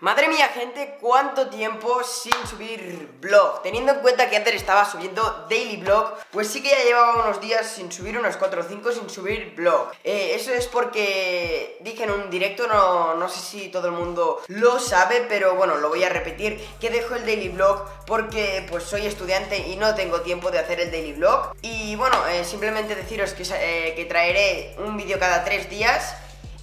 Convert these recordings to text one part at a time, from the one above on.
Madre mía, gente, cuánto tiempo sin subir vlog. Teniendo en cuenta que antes estaba subiendo daily vlog, pues sí que ya llevaba unos días sin subir, unos 4 o 5 sin subir vlog. Eso es porque dije en un directo, no sé si todo el mundo lo sabe, pero bueno, lo voy a repetir, que dejo el daily vlog porque pues soy estudiante y no tengo tiempo de hacer el daily vlog. Y bueno, simplemente deciros que traeré un vídeo cada 3 días.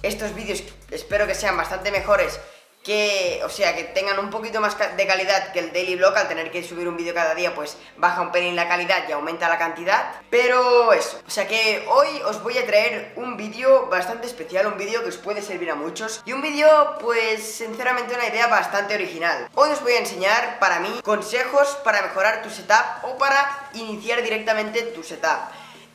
Estos vídeos espero que sean bastante mejores, que tengan un poquito más de calidad que el daily vlog. Al tener que subir un vídeo cada día, pues baja un pelín la calidad y aumenta la cantidad, pero eso, que hoy os voy a traer un vídeo bastante especial, un vídeo que os puede servir a muchos y un vídeo, pues sinceramente, una idea bastante original. Hoy os voy a enseñar, para mí, consejos para mejorar tu setup o para iniciar directamente tu setup.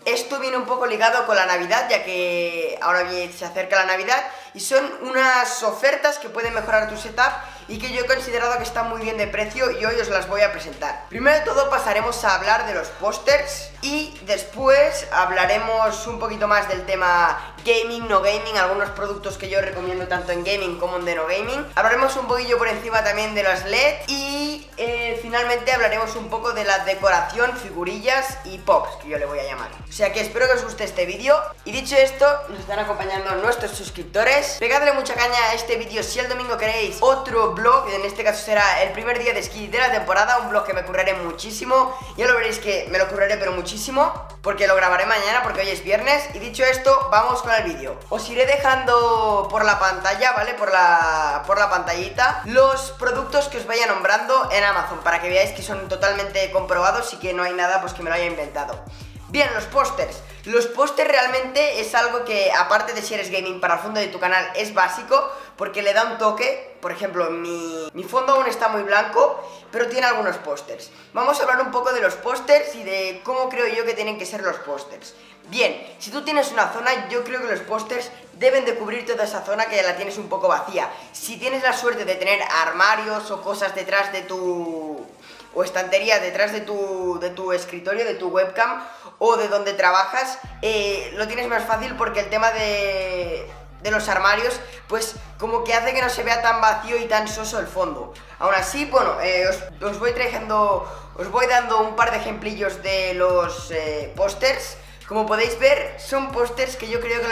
Esto viene un poco ligado con la Navidad, ya que ahora se acerca la Navidad y son unas ofertas que pueden mejorar tu setup y que yo he considerado que están muy bien de precio, y hoy os las voy a presentar. Primero de todo pasaremos a hablar de los pósters y después hablaremos un poquito más del tema gaming, no gaming, algunos productos que yo recomiendo tanto en gaming como en de no gaming. Hablaremos un poquillo por encima también de las LED y finalmente hablaremos un poco de la decoración, figurillas y pops, que yo le voy a llamar. Que espero que os guste este vídeo. Y dicho esto, nos están acompañando nuestros suscriptores. Pegadle mucha caña a este vídeo si el domingo queréis otro vlog. En este caso será el primer día de esquí de la temporada, un vlog que me curraré muchísimo. Ya lo veréis que me lo curraré, pero muchísimo, porque lo grabaré mañana, porque hoy es viernes. Y dicho esto, vamos con el vídeo. Os iré dejando por la pantalla, ¿vale? Por la pantallita, los productos que os vaya nombrando en Amazon, para que veáis que son totalmente comprobados y que no hay nada pues que me lo haya inventado. Bien, los pósters. Los pósters realmente es algo que, aparte de si eres gaming, para el fondo de tu canal es básico, porque le da un toque. Por ejemplo, mi fondo aún está muy blanco, pero tiene algunos pósters. Vamos a hablar un poco de los pósters y de cómo creo yo que tienen que ser los pósters. Bien, si tú tienes una zona, yo creo que los pósters deben de cubrir toda esa zona que la tienes un poco vacía. Si tienes la suerte de tener armarios o cosas detrás de tu... o estantería detrás de tu escritorio, de tu webcam o de donde trabajas, lo tienes más fácil, porque el tema de los armarios pues como que hace que no se vea tan vacío y tan soso el fondo. Aún así, bueno, os voy dando un par de ejemplillos de los pósters. Como podéis ver, son pósters que yo creo que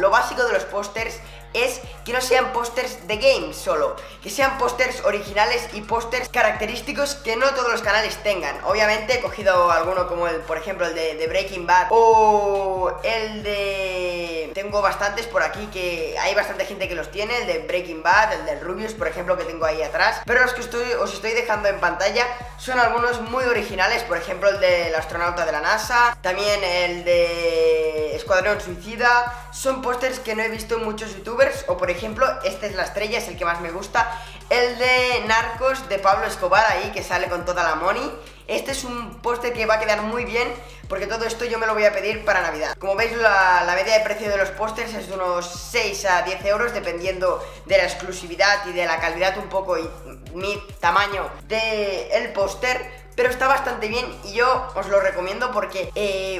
lo básico de los pósters es que no sean pósters de games solo, que sean pósters originales y pósters característicos que no todos los canales tengan. Obviamente he cogido alguno como el, por ejemplo, el de Breaking Bad, o el de... tengo bastantes por aquí que hay bastante gente que los tiene, el de Breaking Bad, el del Rubius, por ejemplo, que tengo ahí atrás. Pero los que os estoy dejando en pantalla son algunos muy originales, por ejemplo el del astronauta de la NASA, también el de Escuadrón Suicida. Son pósters que no he visto en muchos youtubers. O por ejemplo, este es la estrella, es el que más me gusta, el de Narcos de Pablo Escobar, ahí que sale con toda la money. Este es un póster que va a quedar muy bien, porque todo esto yo me lo voy a pedir para Navidad. Como veis, la media de precio de los pósters es de unos 6 a 10 euros, dependiendo de la exclusividad y de la calidad un poco y mi tamaño del póster. Pero está bastante bien y yo os lo recomiendo, porque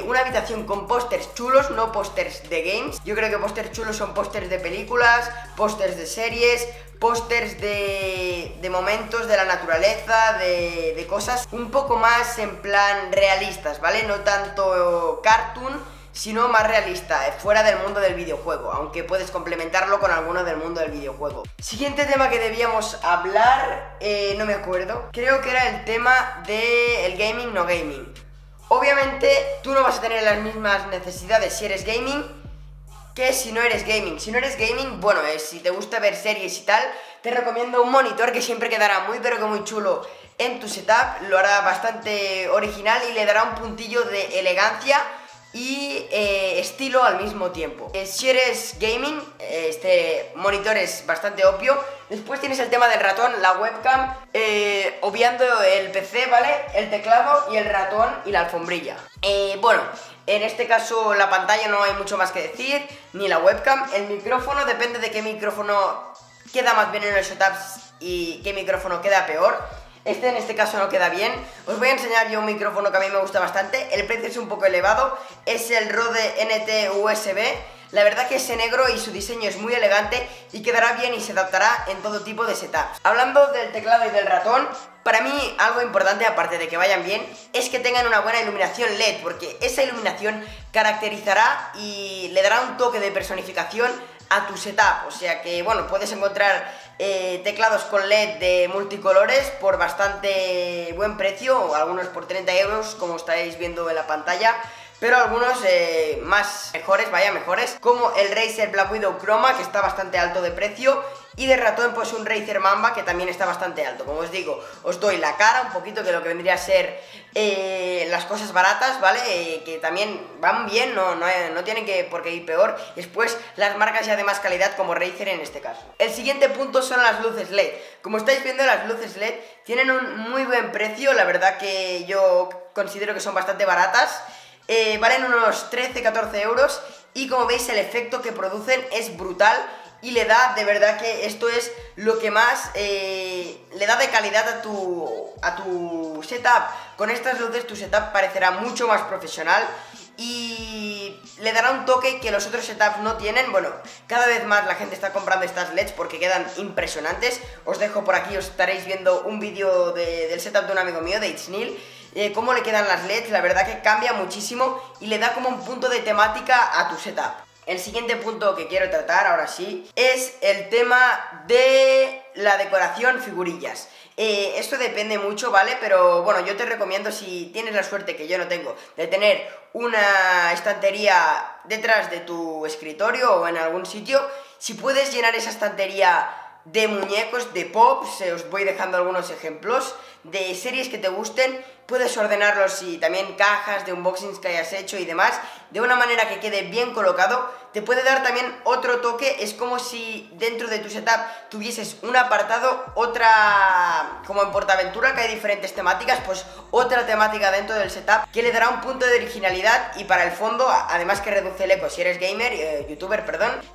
una habitación con pósters chulos, no pósters de games. Yo creo que pósters chulos son pósters de películas, pósters de series, pósters de momentos de la naturaleza, de cosas un poco más en plan realistas, ¿vale? No tanto cartoon, sino más realista, fuera del mundo del videojuego, aunque puedes complementarlo con alguno del mundo del videojuego. Siguiente tema que debíamos hablar, no me acuerdo, creo que era el tema del gaming, no gaming. Obviamente tú no vas a tener las mismas necesidades si eres gaming que si no eres gaming. Si no eres gaming, bueno, si te gusta ver series y tal, te recomiendo un monitor que siempre quedará muy pero que muy chulo en tu setup. Lo hará bastante original y le dará un puntillo de elegancia y estilo al mismo tiempo. Si eres gaming, este monitor es bastante obvio. Después tienes el tema del ratón, la webcam, obviando el PC, ¿vale? El teclado y el ratón y la alfombrilla. Bueno, en este caso la pantalla no hay mucho más que decir, ni la webcam. El micrófono, depende de qué micrófono queda más bien en el setup y qué micrófono queda peor. Este en este caso no queda bien. Os voy a enseñar yo un micrófono que a mí me gusta bastante. El precio es un poco elevado, es el Rode NT USB. La verdad que ese negro y su diseño es muy elegante y quedará bien y se adaptará en todo tipo de setups. Hablando del teclado y del ratón, para mí algo importante, aparte de que vayan bien, es que tengan una buena iluminación LED, porque esa iluminación caracterizará y le dará un toque de personificación a tu setup. O sea que, bueno, puedes encontrar teclados con LED de multicolores por bastante buen precio, o algunos por 30 euros, como estáis viendo en la pantalla, pero algunos mejores, como el Razer Black Widow Chroma, que está bastante alto de precio, y de ratón pues un Razer Mamba, que también está bastante alto. Como os digo, os doy la cara un poquito de lo que vendría a ser las cosas baratas, ¿vale? Que también van bien, no tienen por qué ir peor. Después las marcas ya de más calidad, como Razer en este caso. El siguiente punto son las luces LED. Como estáis viendo, las luces LED tienen un muy buen precio. La verdad que yo considero que son bastante baratas. Valen unos 13-14 euros y, como veis, el efecto que producen es brutal y le da, de verdad que esto es lo que más le da de calidad a tu setup. Con estas luces tu setup parecerá mucho más profesional y le dará un toque que los otros setups no tienen. Bueno, cada vez más la gente está comprando estas LEDs porque quedan impresionantes. Os dejo por aquí, os estaréis viendo un vídeo del setup de un amigo mío, de ItsNil, cómo le quedan las LEDs. La verdad que cambia muchísimo y le da como un punto de temática a tu setup. El siguiente punto que quiero tratar, ahora sí, es el tema de la decoración, figurillas. Esto depende mucho, ¿vale? Pero bueno, yo te recomiendo, si tienes la suerte, que yo no tengo, de tener una estantería detrás de tu escritorio o en algún sitio, si puedes llenar esa estantería de muñecos, de pops, os voy dejando algunos ejemplos de series que te gusten, puedes ordenarlos, y también cajas de unboxings que hayas hecho y demás, de una manera que quede bien colocado. Te puede dar también otro toque. Es como si dentro de tu setup tuvieses un apartado, otra, como en PortAventura, que hay diferentes temáticas, pues otra temática dentro del setup, que le dará un punto de originalidad. Y para el fondo, además que reduce el eco si eres gamer, youtuber,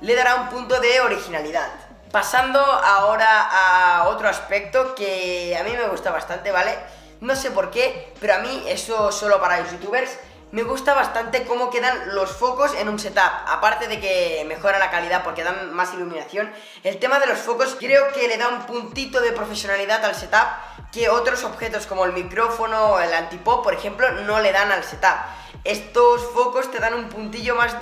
le dará un punto de originalidad. Pasando ahora a otro aspecto que a mí me gusta bastante, ¿vale? No sé por qué, pero a mí, eso solo para los youtubers, me gusta bastante cómo quedan los focos en un setup. Aparte de que mejora la calidad porque dan más iluminación, el tema de los focos creo que le da un puntito de profesionalidad al setup que otros objetos como el micrófono, el antipop, por ejemplo, no le dan al setup. Estos focos te dan un puntillo más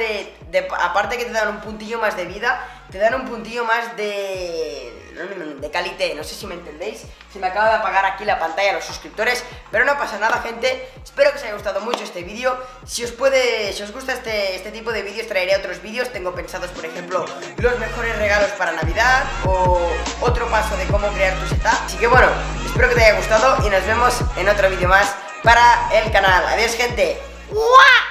aparte que te dan un puntillo más de vida, te dan un puntillo más de calidad. No sé si me entendéis. Se me acaba de apagar aquí la pantalla a los suscriptores, pero no pasa nada, gente. Espero que os haya gustado mucho este vídeo. Si os gusta este tipo de vídeos, traeré otros vídeos. Tengo pensados, por ejemplo, los mejores regalos para Navidad, o otro paso de cómo crear tu setup. Así que bueno, espero que te haya gustado y nos vemos en otro vídeo más para el canal. Adiós, gente. ¡Guau!